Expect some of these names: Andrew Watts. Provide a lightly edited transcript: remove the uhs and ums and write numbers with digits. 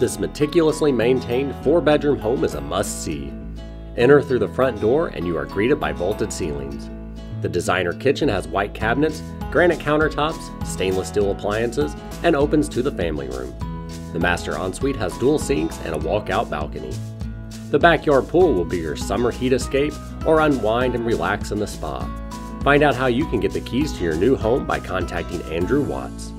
This meticulously maintained 4-bedroom home is a must-see. Enter through the front door and you are greeted by vaulted ceilings. The designer kitchen has white cabinets, granite countertops, stainless steel appliances, and opens to the family room. The master ensuite has dual sinks and a walkout balcony. The backyard pool will be your summer heat escape or unwind and relax in the spa. Find out how you can get the keys to your new home by contacting Andrew Watts.